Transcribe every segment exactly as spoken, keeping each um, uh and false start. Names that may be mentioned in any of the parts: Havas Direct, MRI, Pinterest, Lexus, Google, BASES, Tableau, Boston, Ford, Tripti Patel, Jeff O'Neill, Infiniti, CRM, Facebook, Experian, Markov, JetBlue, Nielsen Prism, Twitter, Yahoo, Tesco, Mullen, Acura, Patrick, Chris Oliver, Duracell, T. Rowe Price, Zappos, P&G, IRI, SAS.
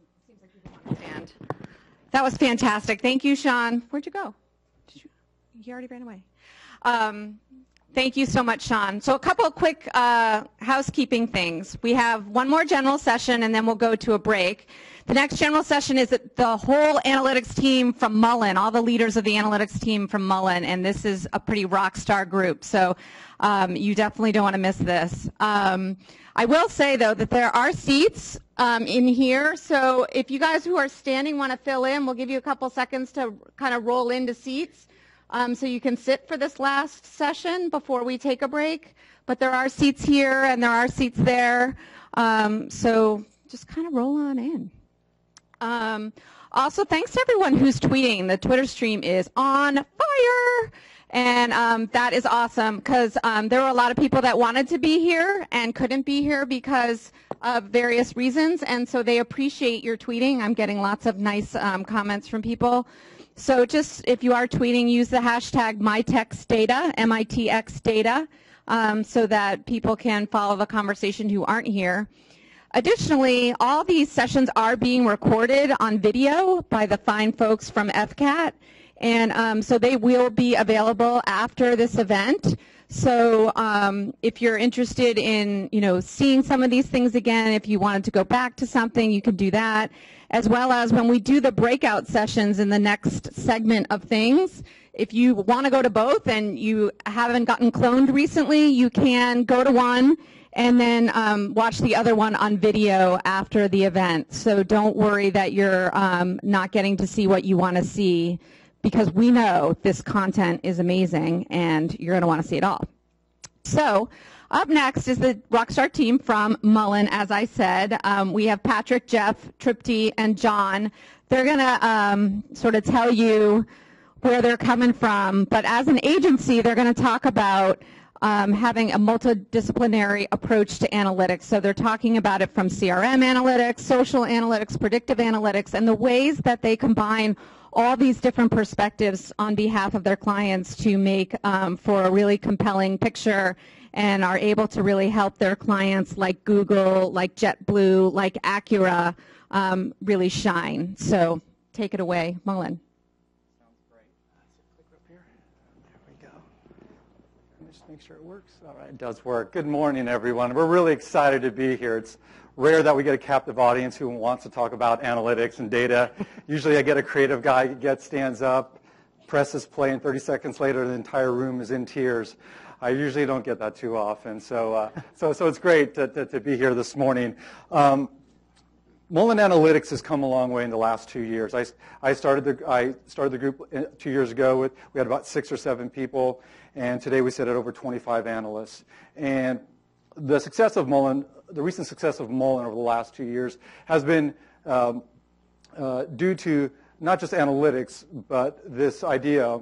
because it seems like people want to understand. That was fantastic. Thank you, Sean. Where'd you go? Did you, you already ran away. Um, Thank you so much, Sean. So a couple of quick uh, housekeeping things. We have one more general session, and then we'll go to a break. The next general session is the whole analytics team from Mullen, all the leaders of the analytics team from Mullen, and this is a pretty rock star group. So um, you definitely don't want to miss this. Um, I will say, though, that there are seats um, in here. So if you guys who are standing want to fill in, we'll give you a couple seconds to kind of roll into seats. Um, so you can sit for this last session before we take a break. But there are seats here and there are seats there. Um, so just kind of roll on in. Um, also, thanks to everyone who's tweeting. The Twitter stream is on fire. And um, that is awesome because um, there were a lot of people that wanted to be here and couldn't be here because of various reasons. And so they appreciate your tweeting. I'm getting lots of nice um, comments from people. So just if you are tweeting, use the hashtag MITXData, M I T X data, um, so that people can follow the conversation who aren't here. Additionally, all these sessions are being recorded on video by the fine folks from F C A T, and um, so they will be available after this event. So um, if you're interested in, you know, seeing some of these things again, if you wanted to go back to something, you could do that. As well as when we do the breakout sessions in the next segment of things, if you want to go to both and you haven't gotten cloned recently, you can go to one and then um, watch the other one on video after the event. So don't worry that you're um, not getting to see what you want to see, because we know this content is amazing and you're going to want to see it all. So up next is the Rockstar team from Mullen, as I said. Um, we have Patrick, Jeff, Tripti, and John. They're going to um, sort of tell you where they're coming from. But as an agency, they're going to talk about um, having a multidisciplinary approach to analytics. So they're talking about it from C R M analytics, social analytics, predictive analytics, and the ways that they combine all these different perspectives on behalf of their clients to make um, for a really compelling picture, and are able to really help their clients like Google, like JetBlue, like Acura um, really shine. So take it away, Mullen. Sounds great. Click up here. There we go. Let me just make sure it works. All right, it does work. Good morning, everyone. We're really excited to be here. It's rare that we get a captive audience who wants to talk about analytics and data. Usually I get a creative guy who gets, stands up, presses play, and thirty seconds later the entire room is in tears. I usually don't get that too often. So uh, so, so it's great to, to, to be here this morning. Um, Mullen Analytics has come a long way in the last two years. I, I, started the, I started the group two years ago. With, we had about six or seven people, and today we sit at over twenty-five analysts. And the success of Mullen The recent success of Mullen over the last two years has been um, uh, due to not just analytics, but this idea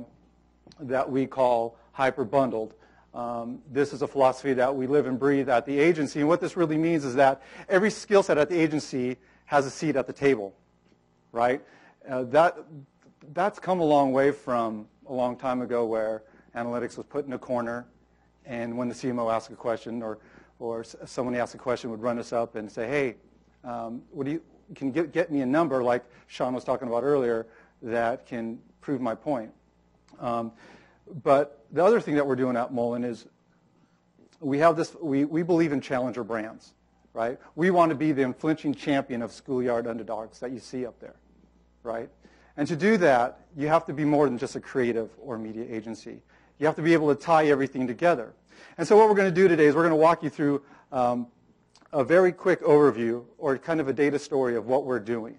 that we call hyper-bundled. Um, this is a philosophy that we live and breathe at the agency. And what this really means is that every skill set at the agency has a seat at the table, right? Uh, that, that's come a long way from a long time ago, where analytics was put in a corner, and when the C M O asked a question, or or someone asked a question, would run us up and say, hey, um, what do you, can you get, get me a number, like Sean was talking about earlier, that can prove my point. Um, but the other thing that we're doing at Mullen is we have this, we, we believe in challenger brands, right? We want to be the unflinching champion of schoolyard underdogs that you see up there, right? And to do that, you have to be more than just a creative or media agency. You have to be able to tie everything together. And so what we're going to do today is we're going to walk you through um, a very quick overview, or kind of a data story of what we're doing.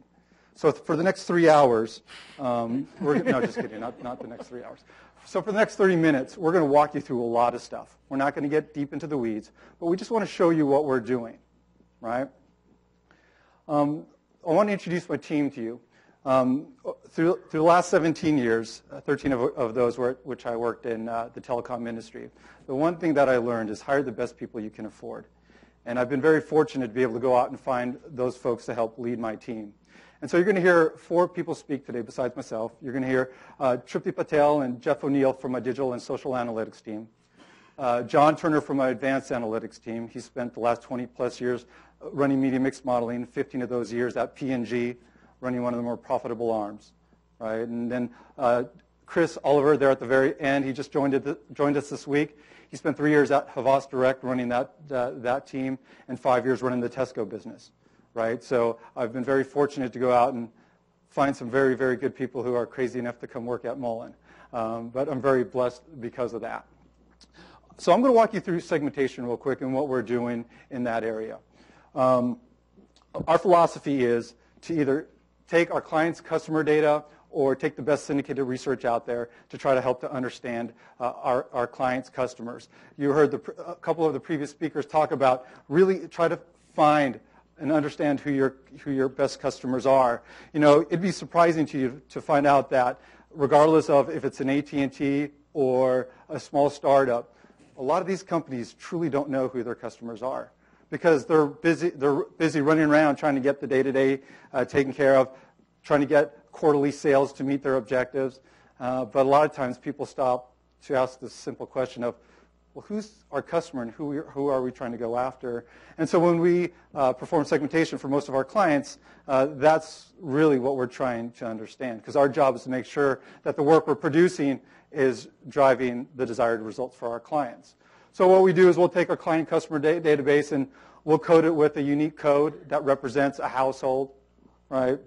So th for the next three hours, um, we're, no, just kidding, not, not the next three hours. So for the next thirty minutes, we're going to walk you through a lot of stuff. We're not going to get deep into the weeds, but we just want to show you what we're doing, right? Um, I want to introduce my team to you. Um, through, through the last seventeen years, uh, thirteen of, of those were which I worked in uh, the telecom industry, the one thing that I learned is hire the best people you can afford. And I've been very fortunate to be able to go out and find those folks to help lead my team. And so you're going to hear four people speak today besides myself. You're going to hear uh, Tripti Patel and Jeff O'Neill from my digital and social analytics team. Uh, John Turner from my advanced analytics team. He spent the last twenty plus years running media mix modeling fifteen of those years at P and G, running one of the more profitable arms, right? And then uh, Chris Oliver there at the very end, he just joined, it, joined us this week. He spent three years at Havas Direct running that, uh, that team and five years running the Tesco business, right? So I've been very fortunate to go out and find some very, very good people who are crazy enough to come work at Mullen. Um, but I'm very blessed because of that. So I'm going to walk you through segmentation real quick and what we're doing in that area. Um, our philosophy is to either take our clients' customer data or take the best syndicated research out there to try to help to understand uh, our, our clients' customers. You heard the, a couple of the previous speakers talk about really try to find and understand who your, who your best customers are. You know, it'd be surprising to you to find out that regardless of if it's an A T and T or a small startup, a lot of these companies truly don't know who their customers are because they're busy, they're busy running around trying to get the day-to-day uh, taken care of, trying to get quarterly sales to meet their objectives. Uh, but a lot of times people stop to ask this simple question of, well, who's our customer and who, we, who are we trying to go after? And so when we uh, perform segmentation for most of our clients, uh, that's really what we're trying to understand, because our job is to make sure that the work we're producing is driving the desired results for our clients. So what we do is we'll take our client customer da- database and we'll code it with a unique code that represents a household, right?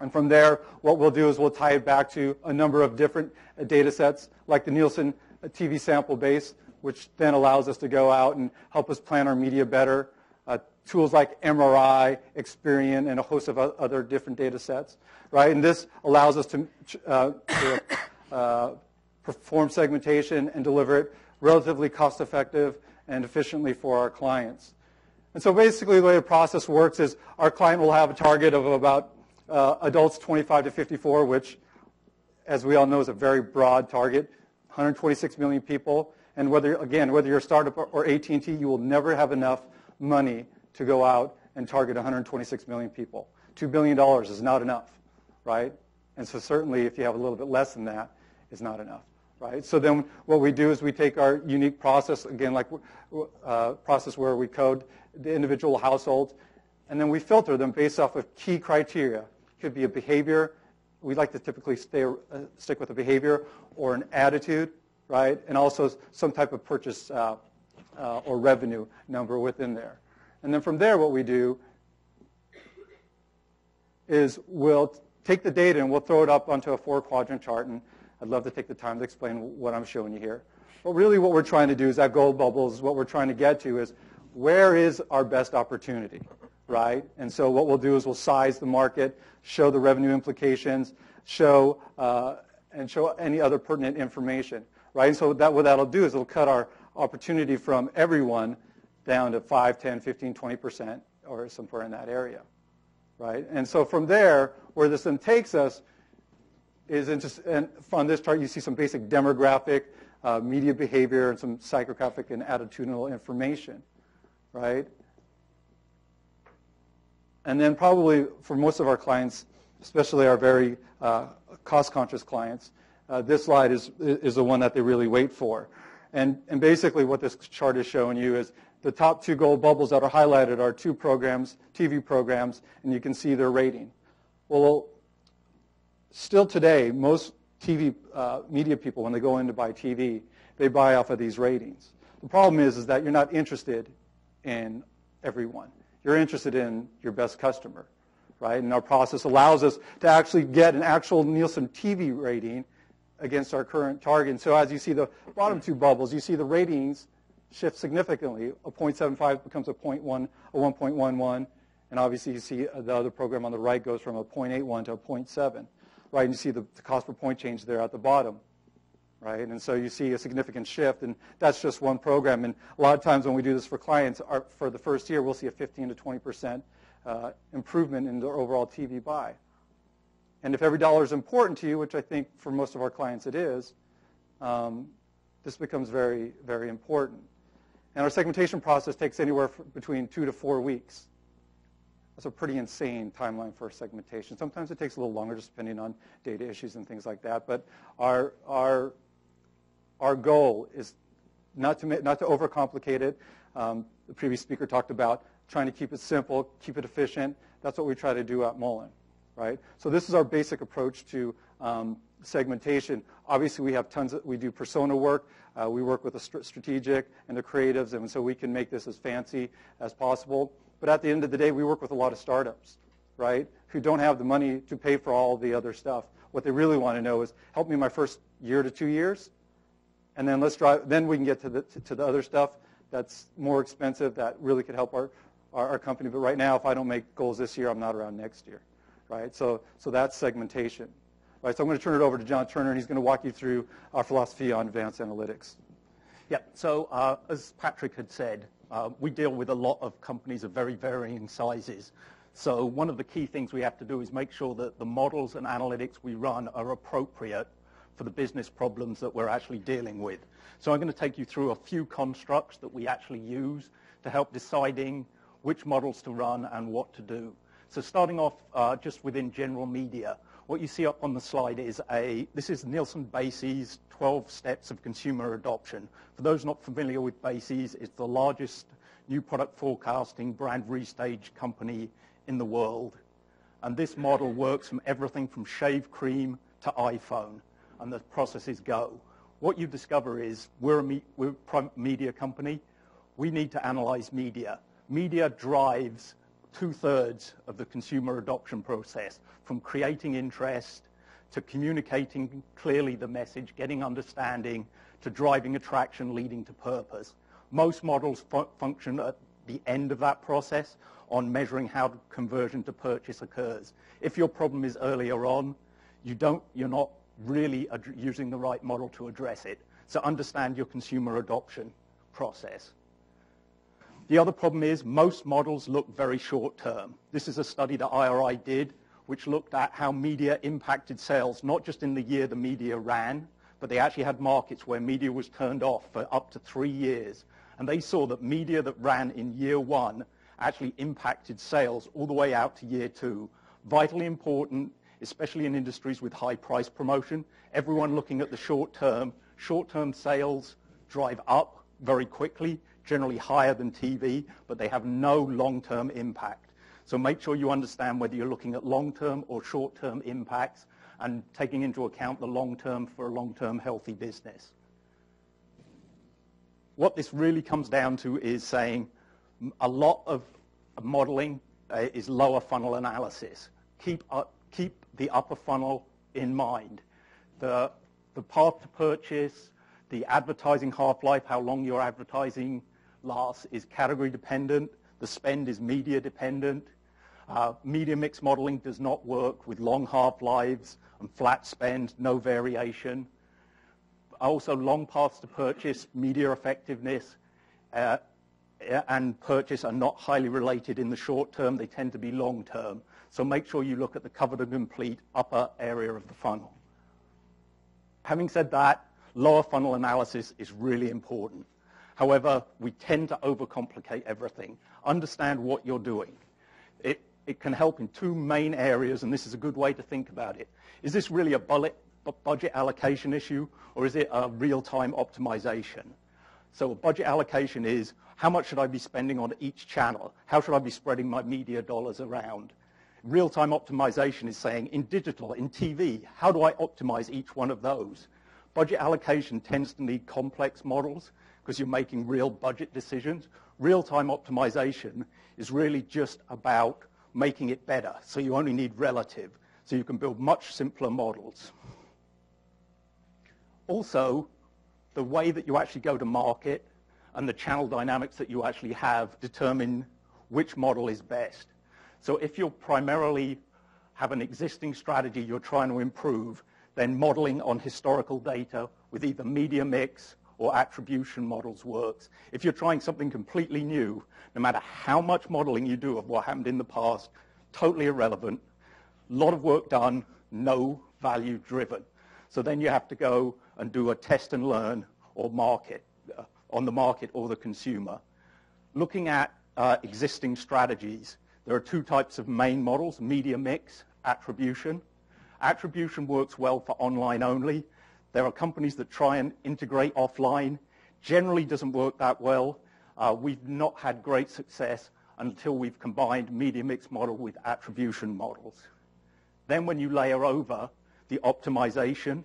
And from there, what we'll do is we'll tie it back to a number of different data sets, like the Nielsen T V sample base, which then allows us to go out and help us plan our media better. Uh, tools like M R I, Experian, and a host of other different data sets, right? And this allows us to, uh, to uh, perform segmentation and deliver it relatively cost-effective and efficiently for our clients. And so basically the way the process works is our client will have a target of about Uh, adults twenty-five to fifty-four, which, as we all know, is a very broad target, one hundred twenty-six million people. And whether, again, whether you're a startup or A T and T, you will never have enough money to go out and target one hundred twenty-six million people. two billion dollars is not enough, right? And so certainly if you have a little bit less than that, it's not enough, right? So then what we do is we take our unique process, again, like uh, process where we code the individual households, and then we filter them based off of key criteria. Could be a behavior. We like to typically stay, uh, stick with a behavior or an attitude, right? And also some type of purchase uh, uh, or revenue number within there. And then from there, what we do is we'll take the data and we'll throw it up onto a four-quadrant chart. And I'd love to take the time to explain what I'm showing you here. But really what we're trying to do is that gold bubble is what we're trying to get to is where is our best opportunity, right? And so what we'll do is we'll size the market, show the revenue implications, show uh, and show any other pertinent information, right? And so that what that'll do is it'll cut our opportunity from everyone down to five, ten, fifteen, twenty percent or somewhere in that area, right? And so from there, where this then takes us is into, and on this chart you see some basic demographic, uh, media behavior, and some psychographic and attitudinal information, right? And then probably for most of our clients, especially our very uh, cost-conscious clients, uh, this slide is is the one that they really wait for. And, and basically what this chart is showing you is the top two gold bubbles that are highlighted are two programs, T V programs, and you can see their rating. Well, still today, most T V uh, media people, when they go in to buy T V, they buy off of these ratings. The problem is, is that you're not interested in everyone. You're interested in your best customer, right? And our process allows us to actually get an actual Nielsen T V rating against our current target. And so as you see the bottom two bubbles, you see the ratings shift significantly. A zero point seven five becomes a zero point one, a one point one one, and obviously you see the other program on the right goes from a zero point eight one to a zero point seven, right? And you see the, the cost per point change there at the bottom, right? And so you see a significant shift, and that's just one program. And a lot of times when we do this for clients, our, for the first year, we'll see a fifteen to twenty percent uh, improvement in their overall T V buy. And if every dollar is important to you, which I think for most of our clients it is, um, this becomes very, very important. And our segmentation process takes anywhere for, between two to four weeks. That's a pretty insane timeline for segmentation. Sometimes it takes a little longer, just depending on data issues and things like that. But our our Our goal is not to, not to overcomplicate it. Um, the previous speaker talked about trying to keep it simple, keep it efficient. That's what we try to do at Mullen, right? So this is our basic approach to um, segmentation. Obviously, we have tons of, we do persona work. Uh, we work with the st strategic and the creatives, and so we can make this as fancy as possible. But at the end of the day, we work with a lot of startups, right, who don't have the money to pay for all the other stuff. What they really want to know is, help me my first year to two years, and then let's drive. Then we can get to the to the other stuff that's more expensive that really could help our, our our company. But right now, if I don't make goals this year, I'm not around next year, right? So so that's segmentation, right? So I'm going to turn it over to John Turner, and he's going to walk you through our philosophy on advanced analytics. Yeah. So uh, as Patrick had said, uh, we deal with a lot of companies of very varying sizes. So one of the key things we have to do is make sure that the models and analytics we run are appropriate for the business problems that we're actually dealing with. So I'm going to take you through a few constructs that we actually use to help deciding which models to run and what to do. So starting off uh, just within general media, what you see up on the slide is a, this is Nielsen BASES twelve Steps of Consumer Adoption. For those not familiar with BASES, it's the largest new product forecasting brand restage company in the world. And this model works from everything from shave cream to iPhone, and the processes go. What you discover is we're a, me we're a media company. We need to analyze media. Media drives two-thirds of the consumer adoption process, from creating interest to communicating clearly the message, getting understanding, to driving attraction, leading to purpose. Most models fu function at the end of that process on measuring how conversion to purchase occurs. If your problem is earlier on, you don't, you're not really using the right model to address it. So understand your consumer adoption process. The other problem is most models look very short term. This is a study that I R I did, which looked at how media impacted sales, not just in the year the media ran, but they actually had markets where media was turned off for up to three years. And they saw that media that ran in year one actually impacted sales all the way out to year two. Vitally important, especially in industries with high price promotion. Everyone looking at the short term. Short-term sales drive up very quickly, generally higher than T V, but they have no long-term impact. So make sure you understand whether you're looking at long-term or short-term impacts and taking into account the long-term for a long-term healthy business. What this really comes down to is saying, a lot of modeling uh, is lower funnel analysis. Keep, up, keep the upper funnel in mind. The, the path to purchase, the advertising half-life, how long your advertising lasts, is category dependent. The spend is media dependent. Uh, media mix modeling does not work with long half-lives and flat spend, no variation. Also, long paths to purchase, media effectiveness, uh, and purchase are not highly related in the short term. They tend to be long term. So make sure you look at the cover to complete upper area of the funnel. Having said that, lower funnel analysis is really important. However, we tend to overcomplicate everything. Understand what you're doing. It, it can help in two main areas, and this is a good way to think about it. Is this really a bullet, a budget allocation issue, or is it a real-time optimization? So a budget allocation is, how much should I be spending on each channel? How should I be spreading my media dollars around? Real-time optimization is saying, in digital, in T V, how do I optimize each one of those? Budget allocation tends to need complex models because you're making real budget decisions. Real-time optimization is really just about making it better, so you only need relative, so you can build much simpler models. Also, the way that you actually go to market and the channel dynamics that you actually have determine which model is best. So if you primarily have an existing strategy you're trying to improve, then modeling on historical data with either media mix or attribution models works. If you're trying something completely new, no matter how much modeling you do of what happened in the past, totally irrelevant, a lot of work done, no value driven. So then you have to go and do a test and learn or market uh, on the market or the consumer. Looking at uh, existing strategies, there are two types of main models, media mix, attribution. Attribution works well for online only. There are companies that try and integrate offline. Generally doesn't work that well. Uh, we've not had great success. until we've combined media mix model with attribution models. Then when you layer over the optimization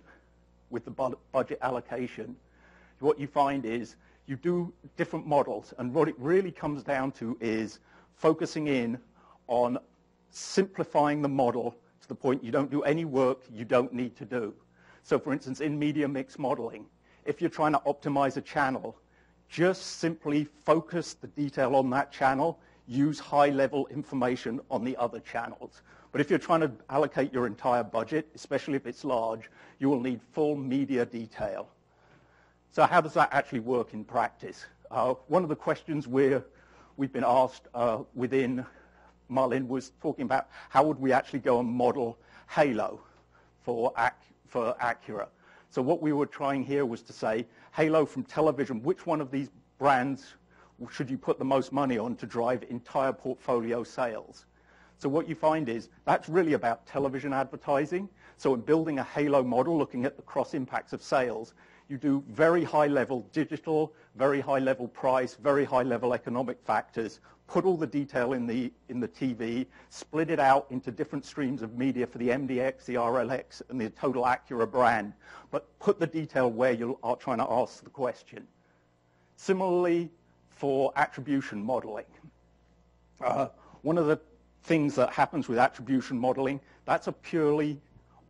with the budget allocation, what you find is you do different models, and what it really comes down to is focusing in on simplifying the model to the point you don't do any work you don't need to do. So for instance, in media mix modeling, if you're trying to optimize a channel, just simply focus the detail on that channel, use high-level information on the other channels. But if you're trying to allocate your entire budget, especially if it's large, you will need full media detail. So how does that actually work in practice? Uh, one of the questions we're, we've been asked uh, within Mullen was talking about how would we actually go and model Halo for, for Acura. So what we were trying here was to say, Halo from television, which one of these brands should you put the most money on to drive entire portfolio sales? So what you find is that's really about television advertising. So in building a Halo model, looking at the cross impacts of sales, you do very high level digital, very high level price, very high level economic factors, put all the detail in the, in the T V, split it out into different streams of media for the M D X, the R L X, and the total Acura brand, but put the detail where you are trying to ask the question. Similarly, for attribution modeling, uh, one of the things that happens with attribution modeling, that's a purely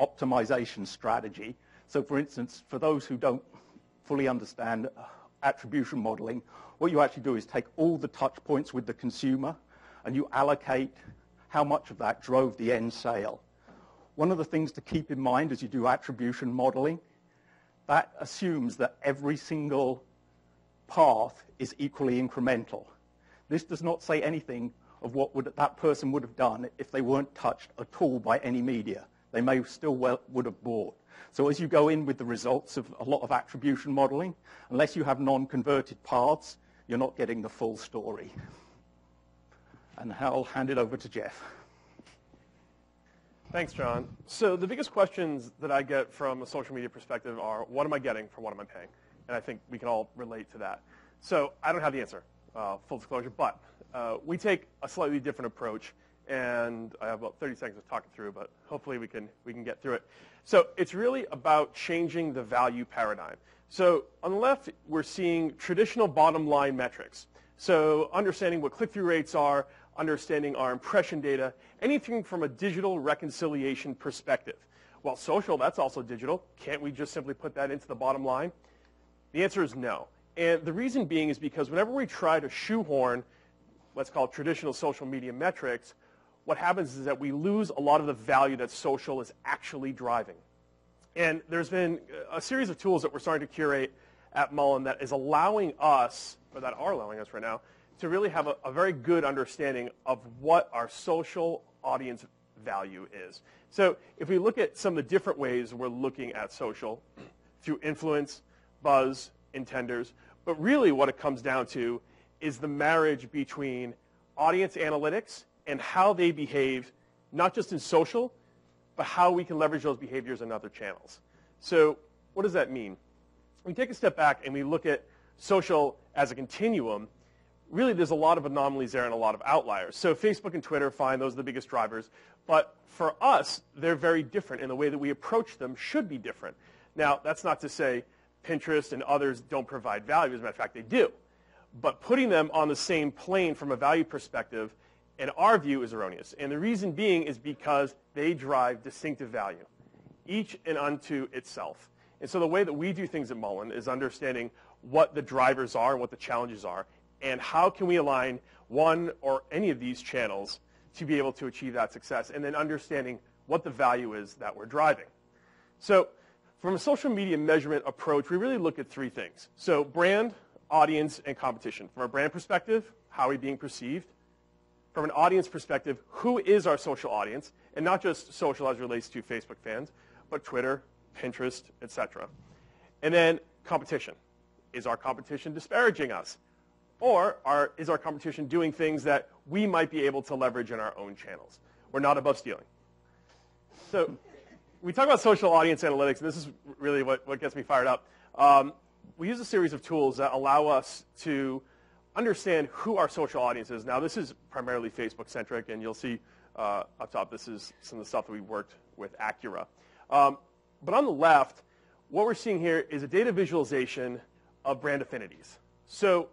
optimization strategy. So for instance, for those who don't fully understand attribution modeling, what you actually do is take all the touch points with the consumer and you allocate how much of that drove the end sale. One of the things to keep in mind as you do attribution modeling, that assumes that every single path is equally incremental. This does not say anything of what would, that person would have done if they weren't touched at all by any media. They may still well, would have bought. So as you go in with the results of a lot of attribution modeling, unless you have non-converted paths, you're not getting the full story. And I'll hand it over to Jeff. Thanks, John. So the biggest questions that I get from a social media perspective are, what am I getting for what am I paying? And I think we can all relate to that. So I don't have the answer, uh, full disclosure, but uh, we take a slightly different approach. And I have about thirty seconds to talk it through, but hopefully we can, we can get through it. So it's really about changing the value paradigm. So on the left, we're seeing traditional bottom line metrics. So understanding what click-through rates are, understanding our impression data, anything from a digital reconciliation perspective. Well, social, that's also digital. Can't we just simply put that into the bottom line? The answer is no. And the reason being is because whenever we try to shoehorn, let's call it traditional social media metrics, what happens is that we lose a lot of the value that social is actually driving. And there's been a series of tools that we're starting to curate at Mullen that is allowing us, or that are allowing us right now, to really have a, a very good understanding of what our social audience value is. So if we look at some of the different ways we're looking at social, through influence, buzz, intenders, but really what it comes down to is the marriage between audience analytics and how they behave, not just in social, but how we can leverage those behaviors in other channels. So what does that mean? We take a step back and we look at social as a continuum. Really, there's a lot of anomalies there and a lot of outliers. So Facebook and Twitter, fine, those are the biggest drivers. But for us, they're very different, and the way that we approach them should be different. Now, that's not to say Pinterest and others don't provide value. As a matter of fact, they do. But putting them on the same plane from a value perspective, in our view, is erroneous. And the reason being is because they drive distinctive value, each and unto itself. And so the way that we do things at Mullen is understanding what the drivers are and what the challenges are, and how can we align one or any of these channels to be able to achieve that success, and then understanding what the value is that we're driving. So from a social media measurement approach, we really look at three things. So brand, audience, and competition. From a brand perspective, how are we being perceived? From an audience perspective, who is our social audience? And not just social as it relates to Facebook fans, but Twitter, Pinterest, et cetera. And then competition. Is our competition disparaging us? Or are, is our competition doing things that we might be able to leverage in our own channels? We're not above stealing. So we talk about social audience analytics, and this is really what, what gets me fired up. Um, We use a series of tools that allow us to understand who our social audience is. Now, this is primarily Facebook-centric, and you'll see uh, up top this is some of the stuff that we worked with Acura. Um, but on the left, what we're seeing here is a data visualization of brand affinities. So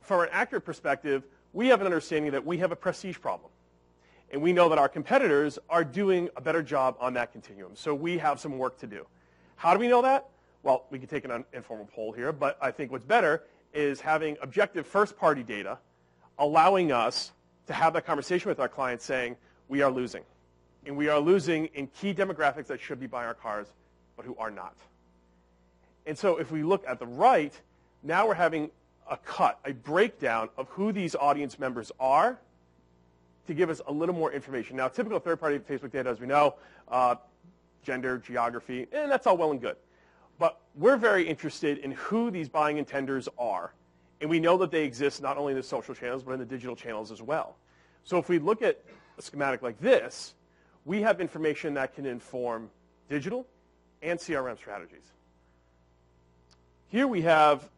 from an Acura perspective, we have an understanding that we have a prestige problem. And we know that our competitors are doing a better job on that continuum. So we have some work to do. How do we know that? Well, we could take an informal poll here, but I think what's better is having objective first-party data allowing us to have that conversation with our clients saying, we are losing. And we are losing in key demographics that should be buying our cars, but who are not. And so if we look at the right, now we're having a cut, a breakdown of who these audience members are to give us a little more information. Now, typical third-party Facebook data, as we know, uh, gender, geography, and that's all well and good. But we're very interested in who these buying intenders are. And we know that they exist not only in the social channels, but in the digital channels as well. So if we look at a schematic like this, we have information that can inform digital and C R M strategies. Here we have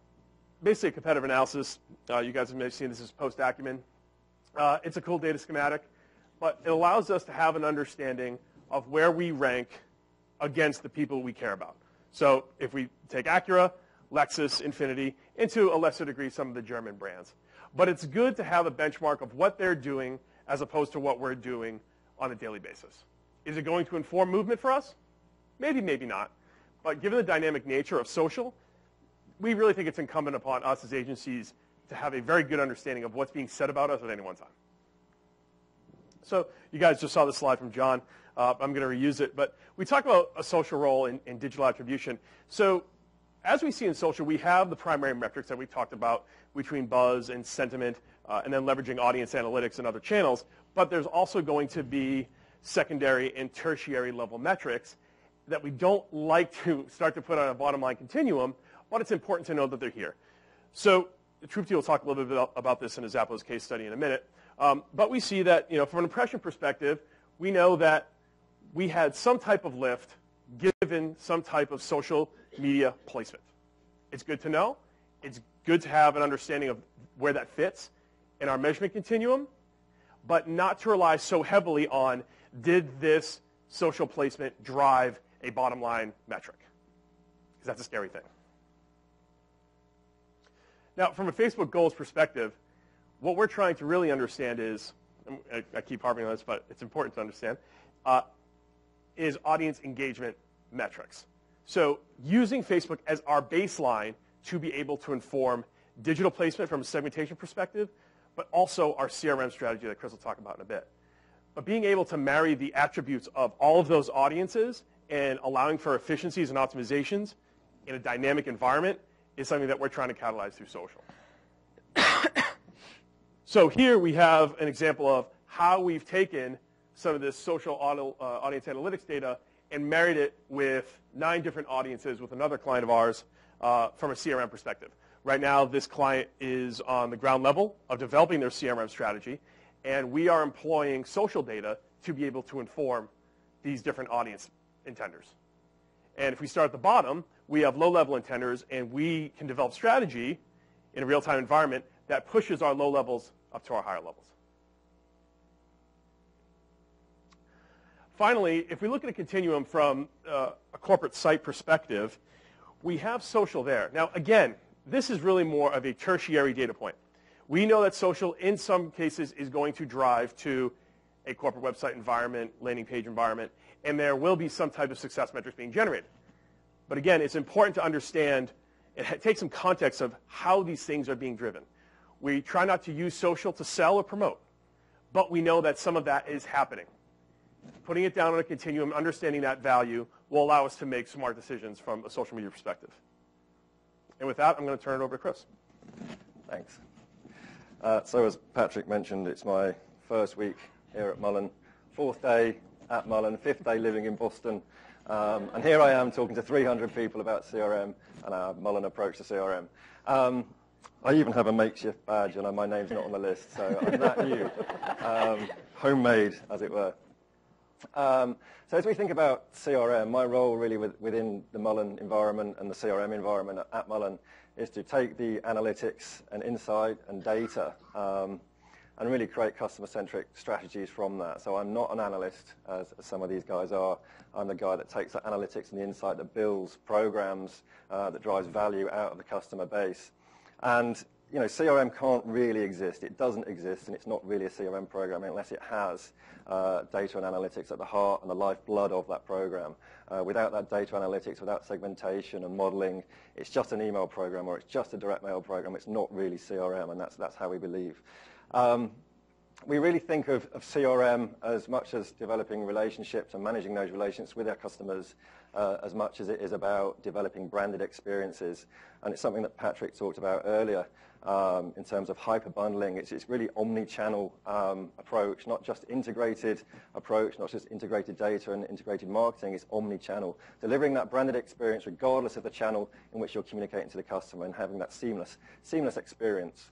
basically a competitive analysis. Uh, you guys may have seen this is post-Acumen. Uh, it's a cool data schematic, but it allows us to have an understanding of where we rank against the people we care about. So if we take Acura, Lexus, Infiniti, and to a lesser degree some of the German brands. But it's good to have a benchmark of what they're doing as opposed to what we're doing on a daily basis. Is it going to inform movement for us? Maybe, maybe not. But given the dynamic nature of social, we really think it's incumbent upon us as agencies to have a very good understanding of what's being said about us at any one time. So you guys just saw this slide from John. Uh, I'm going to reuse it, but we talk about a social role in, in digital attribution. So as we see in social, we have the primary metrics that we talked about between buzz and sentiment, uh, and then leveraging audience analytics and other channels. But there's also going to be secondary and tertiary level metrics that we don't like to start to put on a bottom line continuum, but it's important to know that they're here. So Tripti will talk a little bit about, about this in a Zappos case study in a minute. Um, but we see that, you know, from an impression perspective, we know that we had some type of lift given some type of social media placement. It's good to know. It's good to have an understanding of where that fits in our measurement continuum, but not to rely so heavily on did this social placement drive a bottom line metric, because that's a scary thing. Now, from a Facebook goals perspective, what we're trying to really understand is, I, I keep harping on this, but it's important to understand, uh, is audience engagement metrics. So using Facebook as our baseline to be able to inform digital placement from a segmentation perspective, but also our C R M strategy that Chris will talk about in a bit. But being able to marry the attributes of all of those audiences and allowing for efficiencies and optimizations in a dynamic environment is something that we're trying to catalyze through social. So here we have an example of how we've taken some of this social auto, uh, audience analytics data and married it with nine different audiences with another client of ours uh, from a C R M perspective. Right now, this client is on the ground level of developing their C R M strategy, and we are employing social data to be able to inform these different audience intenders. And if we start at the bottom, we have low-level intenders, and we can develop strategy in a real-time environment that pushes our low levels up to our higher levels. Finally, if we look at a continuum from uh, a corporate site perspective, we have social there. Now, again, this is really more of a tertiary data point. We know that social, in some cases, is going to drive to a corporate website environment, landing page environment, and there will be some type of success metrics being generated. But again, it's important to understand, it takes some context of how these things are being driven. We try not to use social to sell or promote, but we know that some of that is happening. Putting it down on a continuum, understanding that value, will allow us to make smart decisions from a social media perspective. And with that, I'm going to turn it over to Chris. Thanks. Uh, so as Patrick mentioned, it's my first week here at Mullen, fourth day at Mullen, fifth day living in Boston. Um, and here I am talking to three hundred people about C R M and our Mullen approach to C R M. Um, I even have a makeshift badge, and my name's not on the list, so I'm that new, um, homemade, as it were. Um, so as we think about C R M, my role really with, within the Mullen environment and the C R M environment at Mullen is to take the analytics and insight and data um, and really create customer-centric strategies from that. So I'm not an analyst, as some of these guys are. I'm the guy that takes the analytics and the insight that builds programs uh, that drives value out of the customer base. And you know, C R M can't really exist. It doesn't exist, and it's not really a C R M program unless it has uh, data and analytics at the heart and the lifeblood of that program. Uh, without that data analytics, without segmentation and modeling, it's just an email program or it's just a direct mail program. It's not really C R M, and that's, that's how we believe. Um, we really think of, of C R M as much as developing relationships and managing those relationships with our customers uh, as much as it is about developing branded experiences. And it's something that Patrick talked about earlier um, in terms of hyper-bundling. It's, it's really omni-channel um, approach, not just integrated approach, not just integrated data and integrated marketing. It's omni-channel, delivering that branded experience regardless of the channel in which you're communicating to the customer and having that seamless, seamless experience.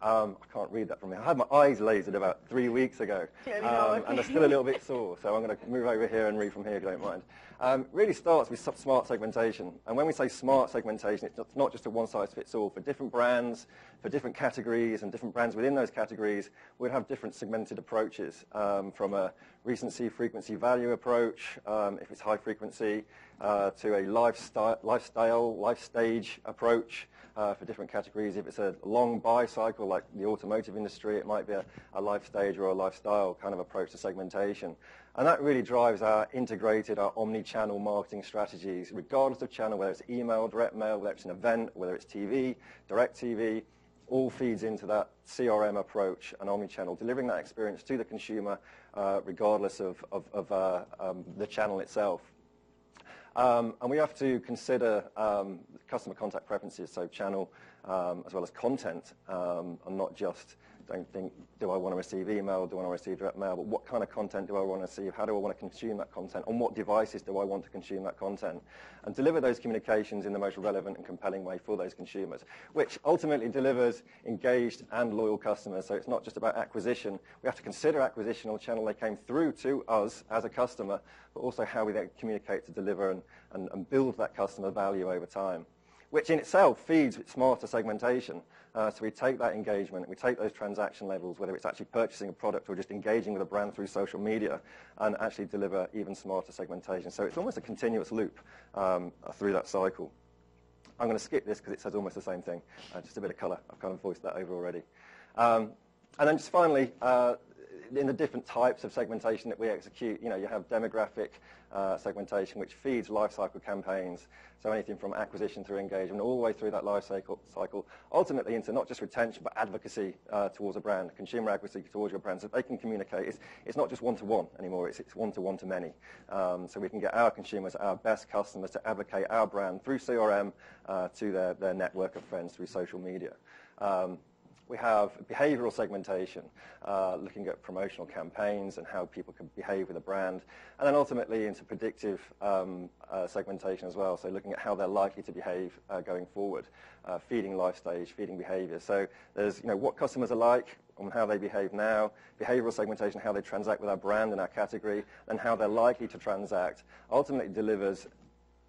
Um, I can't read that from here. I had my eyes lasered about three weeks ago, um, and they're still a little bit sore, so I'm going to move over here and read from here if you don't mind. Um, really starts with smart segmentation, and when we say smart segmentation, it's not, not just a one-size-fits-all. For different brands, for different categories, and different brands within those categories, we'll have different segmented approaches, um, from a recency, frequency, value approach, um, if it's high frequency, uh, to a lifestyle, lifestyle, life stage approach, Uh, for different categories. If it's a long buy cycle, like the automotive industry, it might be a, a life stage or a lifestyle kind of approach to segmentation. And that really drives our integrated, our omni-channel marketing strategies, regardless of channel, whether it's email, direct mail, whether it's an event, whether it's T V, direct T V, all feeds into that C R M approach and omni-channel, delivering that experience to the consumer uh, regardless of, of, of uh, um, the channel itself. Um, and we have to consider um, customer contact preferences, so channel um, as well as content, um, and not just, don't think, do I want to receive email, do I want to receive direct mail, but what kind of content do I want to receive, how do I want to consume that content, on what devices do I want to consume that content, and deliver those communications in the most relevant and compelling way for those consumers, which ultimately delivers engaged and loyal customers. So it's not just about acquisition. We have to consider acquisition or channel they came through to us as a customer, but also how we then communicate to deliver and, and, and build that customer value over time, which in itself feeds with smarter segmentation. Uh, so we take that engagement, we take those transaction levels, whether it's actually purchasing a product or just engaging with a brand through social media, and actually deliver even smarter segmentation. So it's almost a continuous loop um, through that cycle. I'm going to skip this because it says almost the same thing, uh, just a bit of colour. I've kind of voiced that over already. Um, and then just finally, uh, in the different types of segmentation that we execute, you know, you have demographic uh, segmentation, which feeds life cycle campaigns. So anything from acquisition through engagement all the way through that life cycle, cycle ultimately into not just retention, but advocacy uh, towards a brand, consumer advocacy towards your brand, so they can communicate. It's, it's not just one-to-one anymore, it's one-to-one to many. Um, so we can get our consumers, our best customers, to advocate our brand through C R M uh, to their, their network of friends through social media. Um, We have behavioral segmentation, uh, looking at promotional campaigns and how people can behave with a brand, and then ultimately into predictive um, uh, segmentation as well, so looking at how they're likely to behave uh, going forward, uh, feeding life stage, feeding behavior. So there's, you know, what customers are like and how they behave now, behavioral segmentation, how they transact with our brand and our category, and how they're likely to transact, ultimately delivers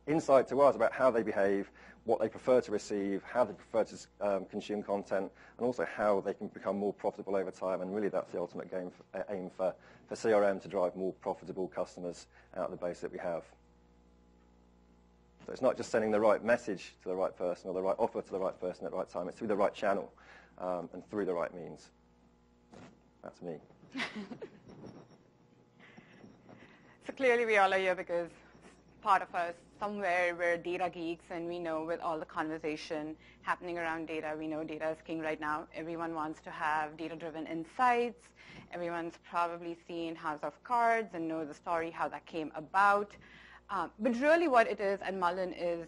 insight to us about how they behave, what they prefer to receive, how they prefer to um, consume content, and also how they can become more profitable over time. And really that's the ultimate game for, aim for, for C R M, to drive more profitable customers out of the base that we have. So it's not just sending the right message to the right person or the right offer to the right person at the right time. It's through the right channel um, and through the right means. That's me. So clearly we all are here because part of us somewhere, we're data geeks, and we know with all the conversation happening around data, we know data is king right now. Everyone wants to have data-driven insights. Everyone's probably seen House of Cards and knows the story, how that came about. Um, but really what it is at Mullen is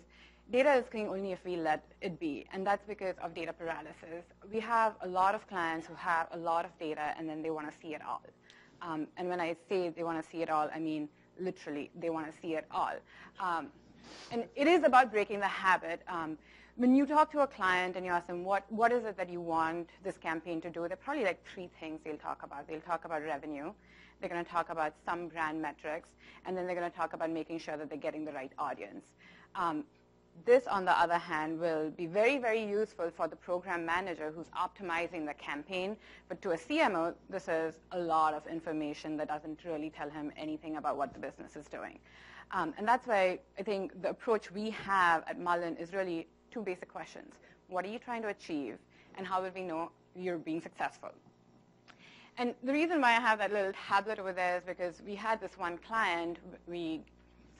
data is king only if we let it be, and that's because of data paralysis. We have a lot of clients who have a lot of data, and then they want to see it all. Um, and when I say they want to see it all, I mean literally they want to see it all. Um, And it is about breaking the habit. Um, when you talk to a client and you ask them, what, what is it that you want this campaign to do, there are probably like three things they'll talk about. They'll talk about revenue. They're going to talk about some brand metrics. And then they're going to talk about making sure that they're getting the right audience. Um, This, on the other hand, will be very, very useful for the program manager who's optimizing the campaign. But to a C M O, this is a lot of information that doesn't really tell him anything about what the business is doing. Um, and that's why I think the approach we have at Mullen is really two basic questions. What are you trying to achieve? And how will we know you're being successful? And the reason why I have that little tablet over there is because we had this one client. We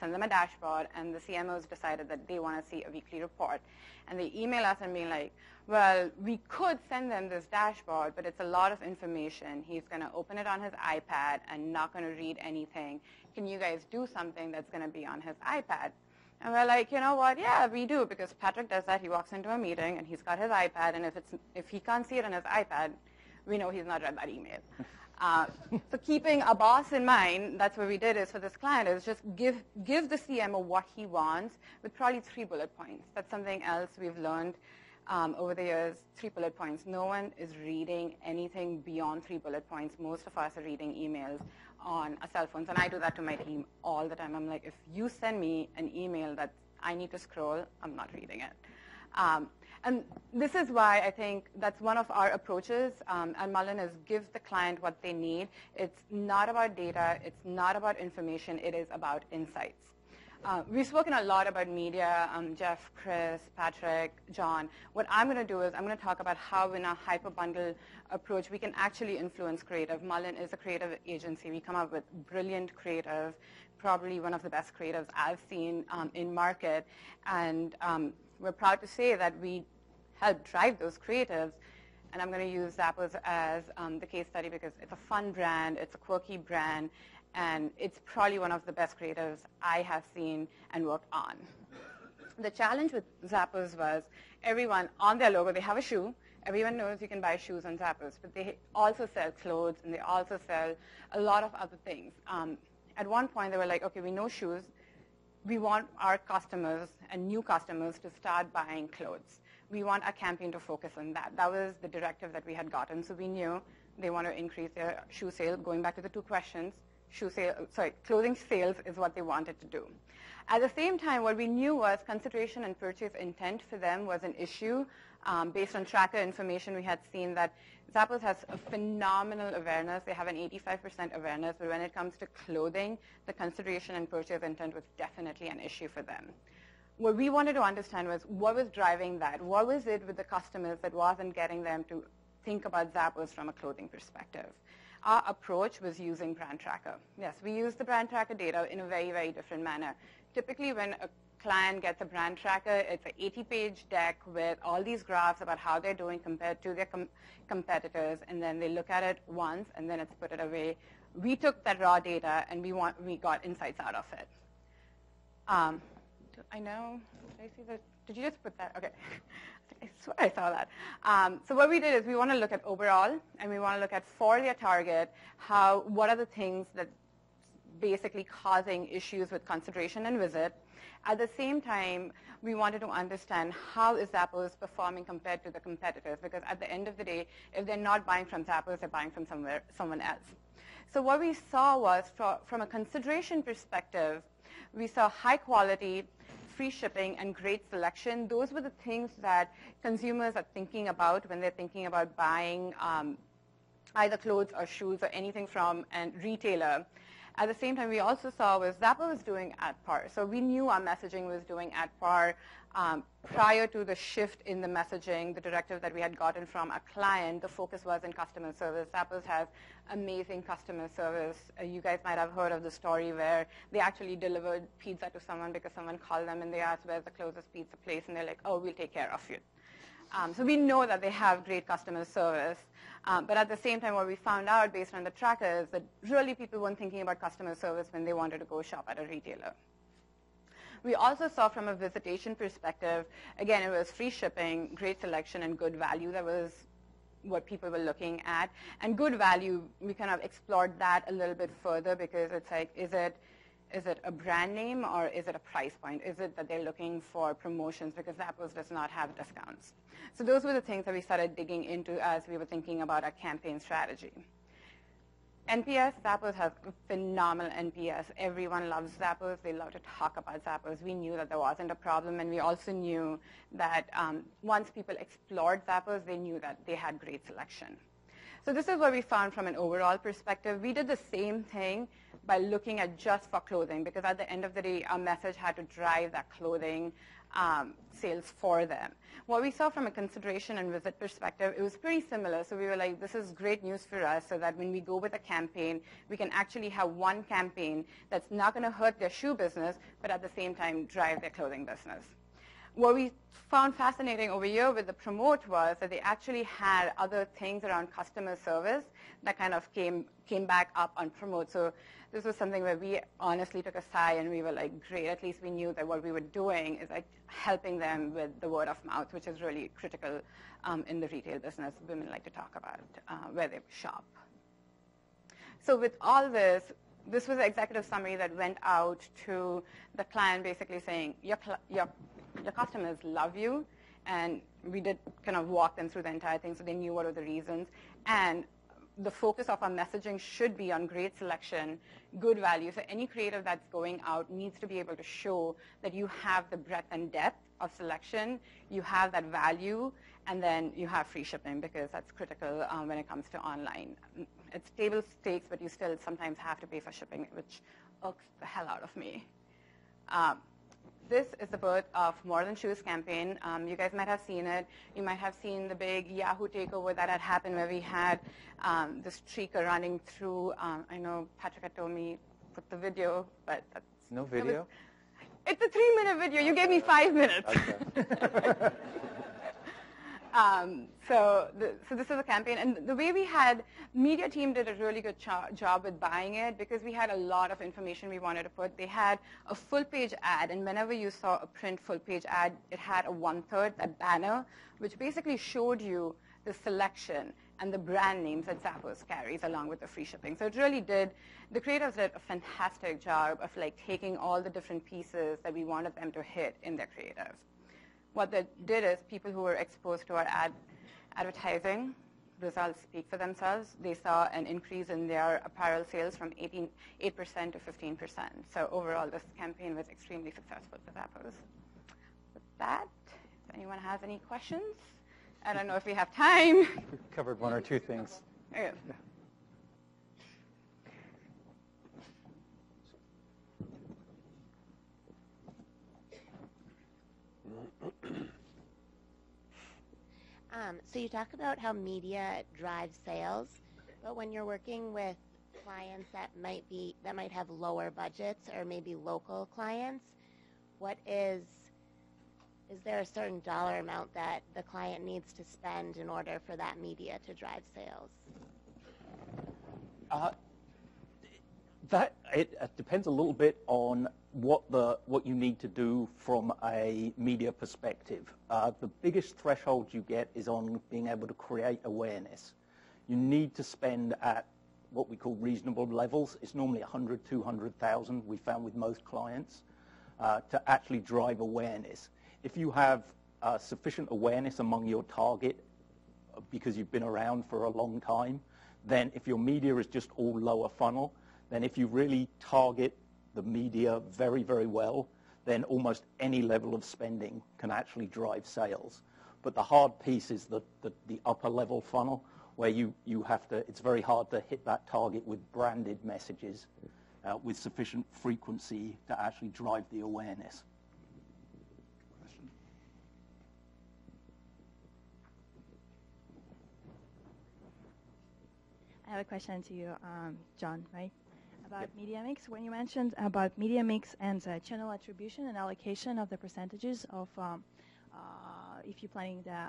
send them a dashboard, and the C M Os decided that they want to see a weekly report. And they email us and be like, well, we could send them this dashboard, but it's a lot of information. He's going to open it on his iPad and not going to read anything. Can you guys do something that's going to be on his iPad? And we're like, you know what, yeah, we do, because Patrick does that. He walks into a meeting, and he's got his iPad, and if, it's, if he can't see it on his iPad, we know he's not read that email. Uh, so keeping a boss in mind, that's what we did is for this client is just give, give the C M O what he wants with probably three bullet points. That's something else we've learned um, over the years, three bullet points. No one is reading anything beyond three bullet points. Most of us are reading emails on our cell phones, and I do that to my team all the time. I'm like, if you send me an email that I need to scroll, I'm not reading it. Um, And this is why I think that's one of our approaches um, at Mullen is give the client what they need. It's not about data. It's not about information. It is about insights. Uh, we've spoken a lot about media, um, Jeff, Chris, Patrick, John. What I'm going to do is I'm going to talk about how in our hyper-bundle approach we can actually influence creative. Mullen is a creative agency. We come up with brilliant creative, probably one of the best creatives I've seen um, in market. And um, we're proud to say that we help drive those creatives. And I'm going to use Zappos as um, the case study because it's a fun brand. It's a quirky brand. And it's probably one of the best creatives I have seen and worked on. The challenge with Zappos was everyone on their logo, they have a shoe. Everyone knows you can buy shoes on Zappos. But they also sell clothes, and they also sell a lot of other things. Um, at one point, they were like, OK, we know shoes. We want our customers and new customers to start buying clothes. We want our campaign to focus on that. That was the directive that we had gotten. So we knew they want to increase their shoe sale. Going back to the two questions, shoe sale, sorry, clothing sales is what they wanted to do. At the same time, what we knew was consideration and purchase intent for them was an issue. Um, based on tracker information, we had seen that Zappos has a phenomenal awareness. They have an eighty-five percent awareness, but when it comes to clothing, the consideration and purchase intent was definitely an issue for them. What we wanted to understand was what was driving that. What was it with the customers that wasn't getting them to think about Zappos from a clothing perspective? Our approach was using brand tracker. Yes, we use the brand tracker data in a very, very different manner. Typically, when a client gets a brand tracker, it's an eighty page deck with all these graphs about how they're doing compared to their com competitors, and then they look at it once, and then it's put it away. We took that raw data, and we, want, we got insights out of it. Um, I know, did I see that? Did you just put that? Okay. I swear I saw that. Um, so what we did is we want to look at overall, and we want to look at for their target, how, what are the things that basically causing issues with consideration and visit. At the same time, we wanted to understand how is Zappos performing compared to the competitors, because at the end of the day, if they're not buying from Zappos, they're buying from somewhere, someone else. So what we saw was, for, from a consideration perspective, we saw high quality, free shipping, and great selection. Those were the things that consumers are thinking about when they're thinking about buying um, either clothes or shoes or anything from a retailer. At the same time, we also saw was Zappos was doing at par. So we knew our messaging was doing at par um, prior to the shift in the messaging, the directive that we had gotten from our client. The focus was in customer service. Zappos has amazing customer service. Uh, you guys might have heard of the story where they actually delivered pizza to someone because someone called them and they asked where's the closest pizza place, and they're like, oh, we'll take care of you. Um, so we know that they have great customer service. Um, but at the same time, what we found out based on the tracker is that really people weren't thinking about customer service when they wanted to go shop at a retailer. We also saw from a visitation perspective, again, it was free shipping, great selection, and good value. That was what people were looking at. And good value, we kind of explored that a little bit further because it's like, is it, is it a brand name or is it a price point? Is it that they're looking for promotions because Zappos does not have discounts? So those were the things that we started digging into as we were thinking about our campaign strategy. N P S, Zappos has phenomenal N P S. Everyone loves Zappos. They love to talk about Zappos. We knew that there wasn't a problem, and we also knew that um, once people explored Zappos, they knew that they had great selection. So this is what we found from an overall perspective. We did the same thing by looking at just for clothing, because at the end of the day, our message had to drive that clothing um, sales for them. What we saw from a consideration and visit perspective, it was pretty similar. So we were like, this is great news for us, so that when we go with a campaign, we can actually have one campaign that's not going to hurt their shoe business, but at the same time drive their clothing business. What we found fascinating over here with the promote was that they actually had other things around customer service that kind of came came back up on promote. So this was something where we honestly took a sigh and we were like, great, at least we knew that what we were doing is like helping them with the word of mouth, which is really critical um, in the retail business. Women like to talk about uh, where they shop. So with all this, this was the executive summary that went out to the client, basically saying, your, your Your customers love you, and we did kind of walk them through the entire thing so they knew what were the reasons. And the focus of our messaging should be on great selection, good value. So any creative that's going out needs to be able to show that you have the breadth and depth of selection, you have that value, and then you have free shipping, because that's critical um, when it comes to online. It's table stakes, but you still sometimes have to pay for shipping, which irks the hell out of me. Um, This is the birth of More Than Shoes campaign. Um, you guys might have seen it. You might have seen the big Yahoo takeover that had happened, where we had um, the streaker running through. Um, I know Patrick had told me put the video, but that's... No video? Was, it's a three-minute video. You gave me five minutes. Okay. Um, so, the, so this is a campaign, and the way we had, media team did a really good job with buying it, because we had a lot of information we wanted to put. They had a full-page ad, and whenever you saw a print full-page ad, it had a one-third, that banner, which basically showed you the selection and the brand names that Zappos carries along with the free shipping. So it really did, the creatives did a fantastic job of like taking all the different pieces that we wanted them to hit in their creative. What that did is people who were exposed to our ad advertising, results speak for themselves. They saw an increase in their apparel sales from eighteen, eight percent to fifteen percent. So overall, this campaign was extremely successful for Zappos. With that, if anyone has any questions, I don't know if we have time. We've covered one or two things. Okay. Yeah. Um, so you talk about how media drives sales, but when you're working with clients that might be that might have lower budgets, or maybe local clients, what is is there a certain dollar amount that the client needs to spend in order for that media to drive sales? Uh, that it, it depends a little bit on what the what you need to do from a media perspective. Uh, the biggest threshold you get is on being able to create awareness. You need to spend at what we call reasonable levels. It's normally one hundred, two hundred thousand we found with most clients uh, to actually drive awareness. If you have uh, sufficient awareness among your target because you've been around for a long time, then if your media is just all lower funnel, then if you really target the media very, very well, then almost any level of spending can actually drive sales. But the hard piece is the, the, the upper level funnel, where you, you have to, it's very hard to hit that target with branded messages uh, with sufficient frequency to actually drive the awareness. Question? I have a question to you, um, John, right? About media mix, when you mentioned about media mix and uh, channel attribution and allocation of the percentages of um, uh, if you're planning the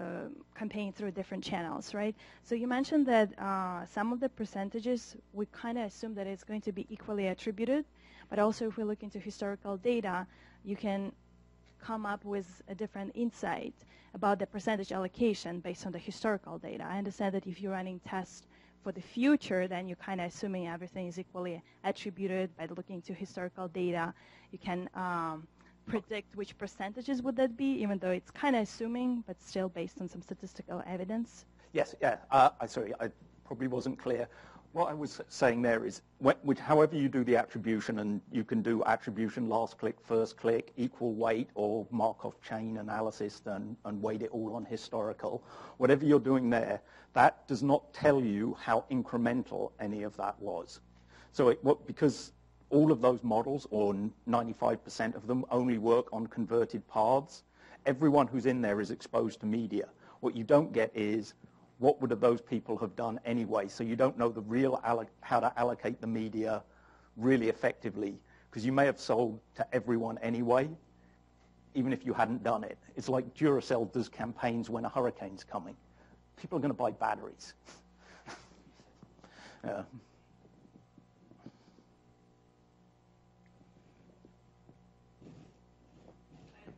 uh, campaign through different channels, right? So you mentioned that uh, some of the percentages, we kind of assume that it's going to be equally attributed, but also if we look into historical data, you can come up with a different insight about the percentage allocation based on the historical data. I understand that if you're running tests for the future, then you're kind of assuming everything is equally attributed by looking to historical data. You can um, predict which percentages would that be, even though it's kind of assuming, but still based on some statistical evidence. Yes, yeah, uh, I, sorry, I probably wasn't clear. what I was saying there is, which, however you do the attribution, and you can do attribution last click, first click, equal weight, or Markov chain analysis, and, and weight it all on historical. Whatever you're doing there, that does not tell you how incremental any of that was. So it, what, because all of those models, or ninety-five percent of them, only work on converted paths, everyone who's in there is exposed to media. What you don't get is, what would those people have done anyway? So you don't know the real how to allocate the media really effectively, because you may have sold to everyone anyway, even if you hadn't done it. It's like Duracell does campaigns when a hurricane's coming. People are going to buy batteries. uh.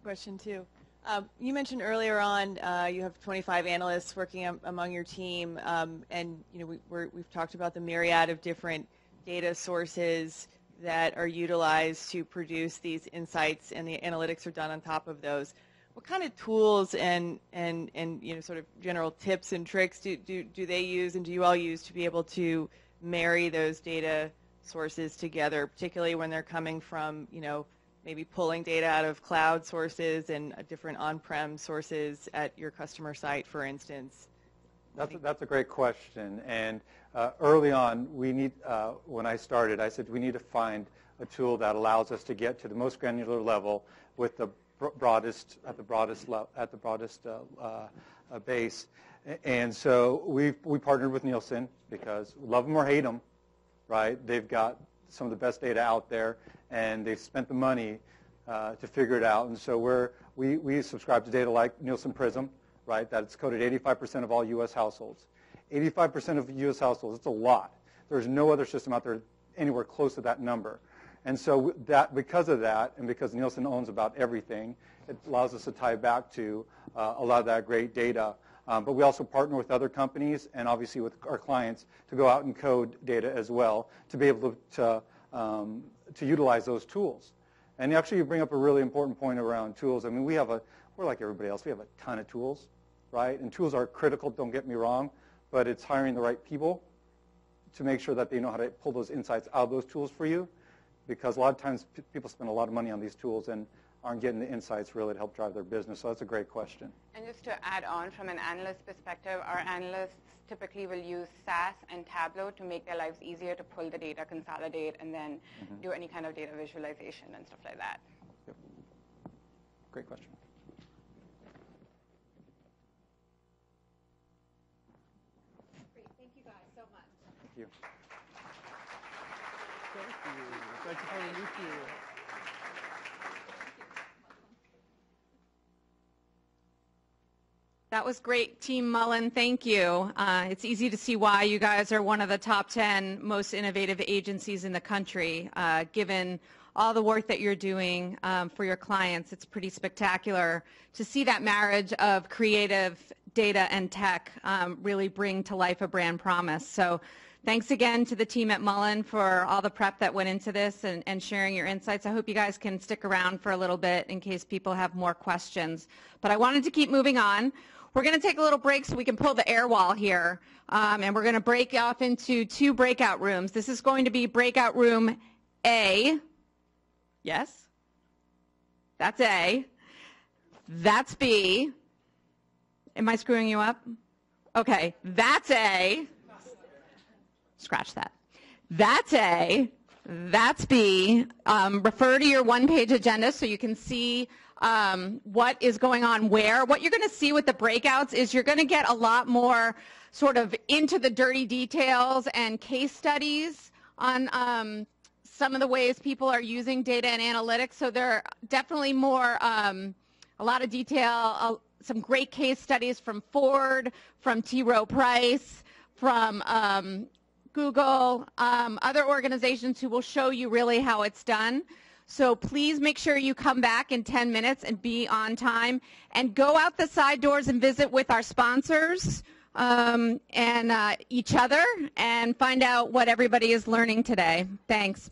Question two. Um, you mentioned earlier on uh, you have twenty-five analysts working um, among your team, um, and you know we, we're, we've talked about the myriad of different data sources that are utilized to produce these insights, and the analytics are done on top of those. What kind of tools and and and you know sort of general tips and tricks do do, do they use, and do you all use to be able to marry those data sources together, particularly when they're coming from you know. maybe pulling data out of cloud sources and different on-prem sources at your customer site, for instance? That's a, that's a great question. And uh, early on, we need, uh, when I started, I said we need to find a tool that allows us to get to the most granular level with the broadest at the broadest at the broadest uh, uh, base. And so we we partnered with Nielsen, because love them or hate them, right? They've got some of the best data out there, and they've spent the money uh, to figure it out. And so we're, we, we subscribe to data like Nielsen Prism, right? That's coded eighty-five percent of all U S households. eighty-five percent of U S households, that's a lot. There's no other system out there anywhere close to that number. And so that, because of that, and because Nielsen owns about everything, it allows us to tie back to uh, a lot of that great data. Um, but we also partner with other companies and obviously with our clients to go out and code data as well to be able to, to, um, to utilize those tools. And actually you bring up a really important point around tools. I mean, we have a, we're like everybody else, we have a ton of tools, right? And tools are critical, don't get me wrong, but it's hiring the right people to make sure that they know how to pull those insights out of those tools for you, because a lot of times people spend a lot of money on these tools and aren't getting the insights really to help drive their business. So that's a great question. And just to add on, from an analyst perspective, our analysts typically will use S A S and Tableau to make their lives easier to pull the data, consolidate, and then mm-hmm. do any kind of data visualization and stuff like that. Yep. Great question. Great. Thank you guys so much. Thank you. Thank you. Thank you for meeting you. That was great, Team Mullen. Thank you. Uh, it's easy to see why you guys are one of the top ten most innovative agencies in the country, uh, given all the work that you're doing um, for your clients. It's pretty spectacular to see that marriage of creative data and tech um, really bring to life a brand promise. So thanks again to the team at Mullen for all the prep that went into this and, and sharing your insights. I hope you guys can stick around for a little bit in case people have more questions. But I wanted to keep moving on. We're going to take a little break so we can pull the air wall here, um, and we're going to break off into two breakout rooms. This is going to be breakout room A. Yes? That's A. That's B. Am I screwing you up? Okay. That's A. Scratch that. That's A. That's B. Um, refer to your one-page agenda so you can see Um, what is going on where. What you're going to see with the breakouts is you're going to get a lot more sort of into the dirty details and case studies on um, some of the ways people are using data and analytics. So there are definitely more, um, a lot of detail, uh, some great case studies from Ford, from T. Rowe Price, from um, Google, um, other organizations who will show you really how it's done. So please make sure you come back in ten minutes and be on time. And go out the side doors and visit with our sponsors um, and uh, each other and find out what everybody is learning today. Thanks.